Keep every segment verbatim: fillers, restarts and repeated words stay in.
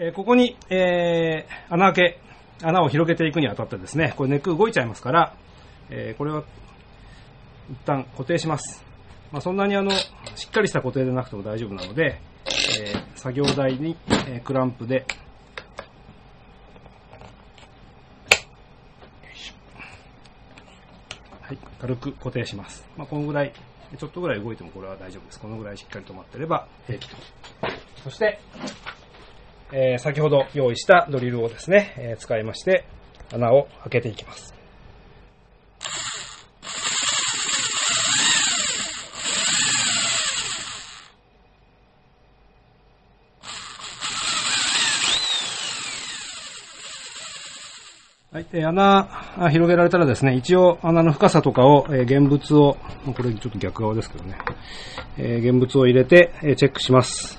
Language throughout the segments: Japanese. えー、ここに、えー、穴開け、穴を広げていくにあたってですね、これネック動いちゃいますから、えー、これは一旦固定します。まあ、そんなにあのしっかりした固定でなくても大丈夫なので、えー、作業台に、えー、クランプではい、軽く固定します。まあ、このぐらい、ちょっとぐらい動いてもこれは大丈夫です。このぐらいしっかり止まってれば平気と。そして、えー、先ほど用意したドリルをですね、えー、使いまして穴を開けていきます。はい、えー、穴広げられたらですね、一応穴の深さとかを、えー、現物を、これちょっと逆側ですけどね、えー、現物を入れて、えー、チェックします。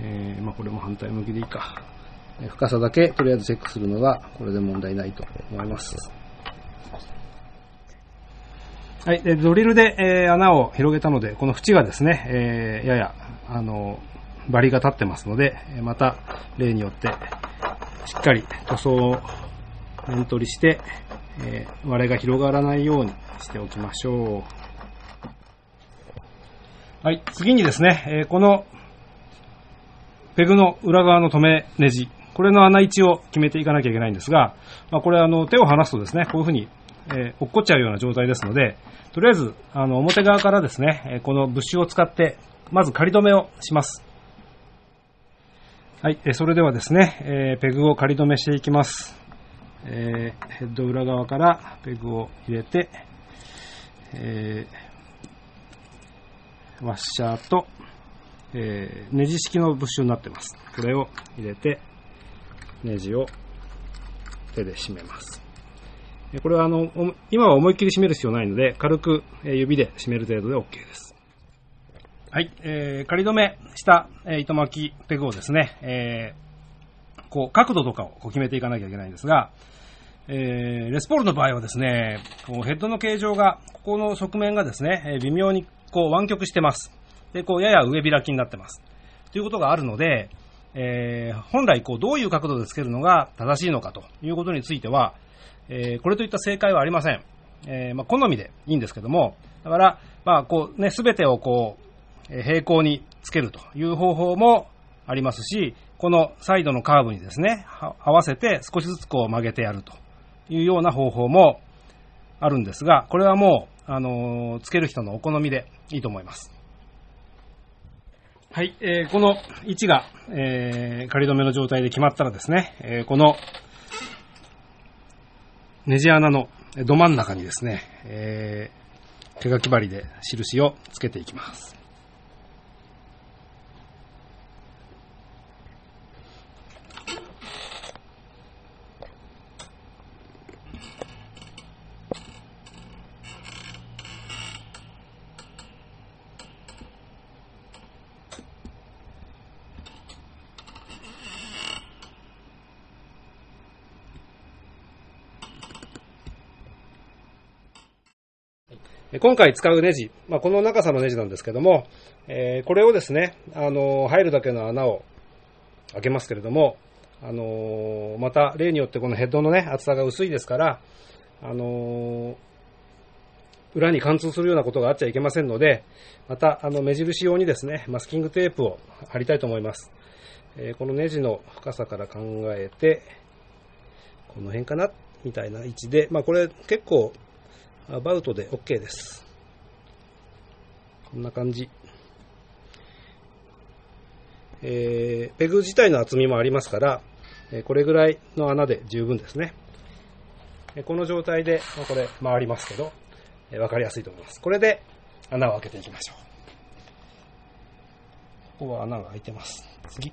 えー、まあこれも反対向きでいいか。深さだけとりあえずチェックするのがこれで問題ないと思います。はい、でドリルで、えー、穴を広げたので、この縁がですね、えー、ややあのバリが立ってますので、また例によってしっかり塗装を面取りして、えー、割れが広がらないようにしておきましょう。はい、次にですね、えー、このペグの裏側の留めネジ、これの穴位置を決めていかなきゃいけないんですが、まあ、これあの手を離すとですね、こういうふうに、えー、落っこっちゃうような状態ですので、とりあえずあの表側からですね、このブッシュを使ってまず仮止めをします。はい、それではですね、えー、ペグを仮止めしていきます。えー、ヘッド裏側からペグを入れて、えー、ワッシャーと、えー、ネジ式のブッシュになってます。これを入れてネジを手で締めます。これはあの今は思いっきり締める必要ないので軽く指で締める程度で OK です。はい、えー、仮止めした糸巻きペグをですね、えー、こう角度とかをこう決めていかなきゃいけないんですが、えー、レスポールの場合はですね、こうヘッドの形状がここの側面がですね微妙にこう湾曲してます。でこうやや上開きになってますということがあるので、えー、本来こうどういう角度でつけるのが正しいのかということについては、えー、これといった正解はありません。えーまあ、好みでいいんですけども、だからまあこうね全てをこう平行につけるという方法もありますし、このサイドのカーブにですね合わせて少しずつこう曲げてやるというような方法もあるんですが、これはもうあのー、つける人のお好みでいいと思います。はい、えー、この位置が、えー、仮止めの状態で決まったらですね、えー、このネジ穴のど真ん中にですね、えー、手書き針で印をつけていきます。今回使うネジ、まあ、この長さのネジなんですけども、えー、これをですね、あのー、入るだけの穴を開けますけれども、あのー、また例によってこのヘッドのね、厚さが薄いですから、あのー、裏に貫通するようなことがあっちゃいけませんので、またあの目印用にですね、マスキングテープを貼りたいと思います。えー、このネジの深さから考えて、この辺かなみたいな位置で、まあ、これ結構、アバウトで OK です。こんな感じ。えー、ペグ自体の厚みもありますから、えー、これぐらいの穴で十分ですね。えー、この状態で、まあ、これ回りますけど、えー、分かりやすいと思います。これで穴を開けていきましょう。ここは穴が開いてます。次。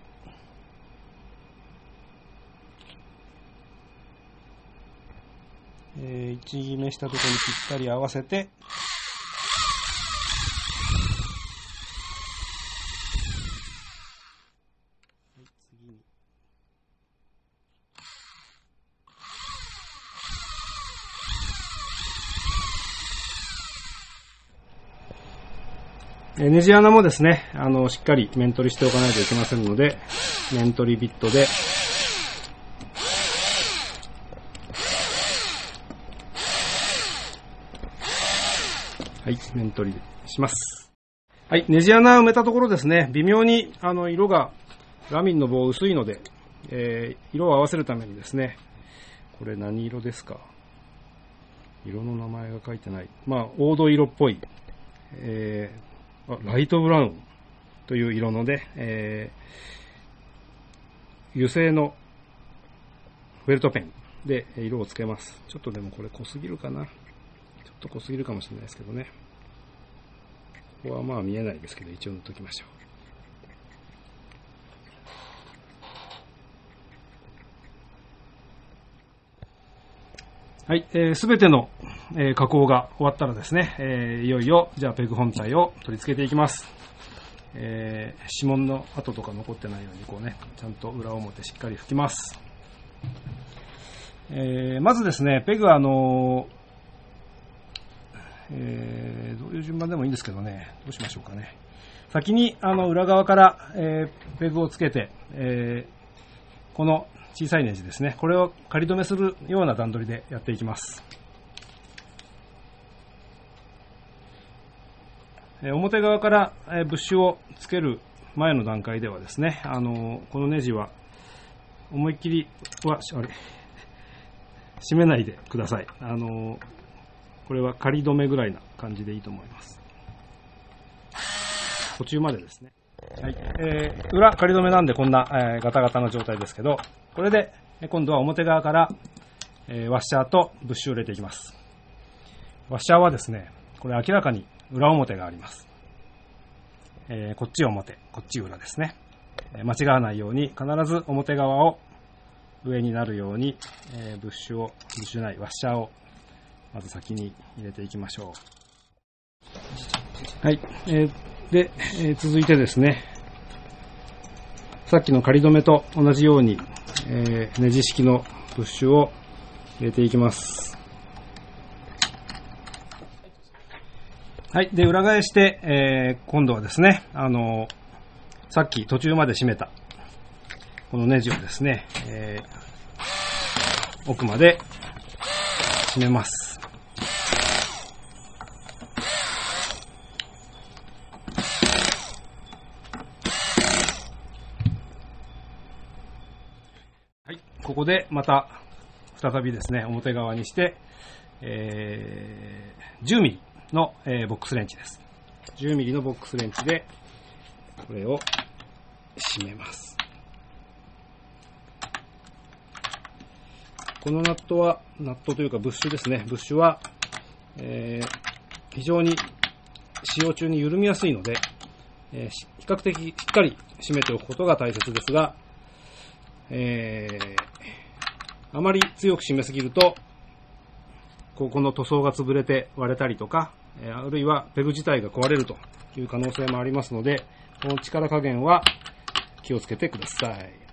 えー、位置目したところにぴったり合わせて、はい、次にネジ穴もですね、あの、しっかり面取りしておかないといけませんので、面取りビットで、はい、面取りします。はい、ネジ穴を埋めたところですね、微妙にあの色が、ラミンの棒薄いので、えー、色を合わせるためにですね、これ何色ですか？色の名前が書いてない。まあ、黄土色っぽい、えー、ライトブラウンという色ので、えー、油性のフェルトペンで色をつけます。ちょっとでもこれ濃すぎるかな。ちょっと濃すぎるかもしれないですけどね。ここはまあ見えないですけど、一応塗っときましょう。はい、えー、すべての、えー、加工が終わったらですね、えー、いよいよ、じゃあペグ本体を取り付けていきます。えー、指紋の跡とか残ってないように、こうね、ちゃんと裏表しっかり拭きます。えー、まずですね、ペグはあのー、えー、どういう順番でもいいんですけどね、どうしましょうかね。先に、あの、裏側から、えー、ペグをつけて、えー、この、小さいネジですね。これを仮止めするような段取りでやっていきます。表側からブッシュをつける前の段階ではですね、あのこのネジは思いっきりはあれ締めないでください。あのこれは仮止めぐらいな感じでいいと思います。途中までですね。はい、えー、裏仮止めなんでこんな、えー、ガタガタの状態ですけど、これで今度は表側から、えー、ワッシャーとブッシュを入れていきます。ワッシャーはですね、これ明らかに裏表があります、えー、こっち表こっち裏ですね、えー、間違わないように必ず表側を上になるように、えー、ブッシュをブッシュないワッシャーをまず先に入れていきましょう。はい、えーで、えー、続いてですね、さっきの仮止めと同じように、えー、ネジ式のブッシュを入れていきます。はい、で、裏返して、えー、今度はですね、あのー、さっき途中まで締めた、このネジをですね、えー、奥まで締めます。ここでまた再びですね、表側にして、えー、じゅうミリの、えー、ボックスレンチです。じゅうミリのボックスレンチでこれを締めます。このナットは、ナットというかブッシュですね。ブッシュは、えー、非常に使用中に緩みやすいので、えー、比較的しっかり締めておくことが大切ですが、えーあまり強く締めすぎると、ここの塗装が潰れて割れたりとか、あるいはペグ自体が壊れるという可能性もありますので、この力加減は気をつけてください。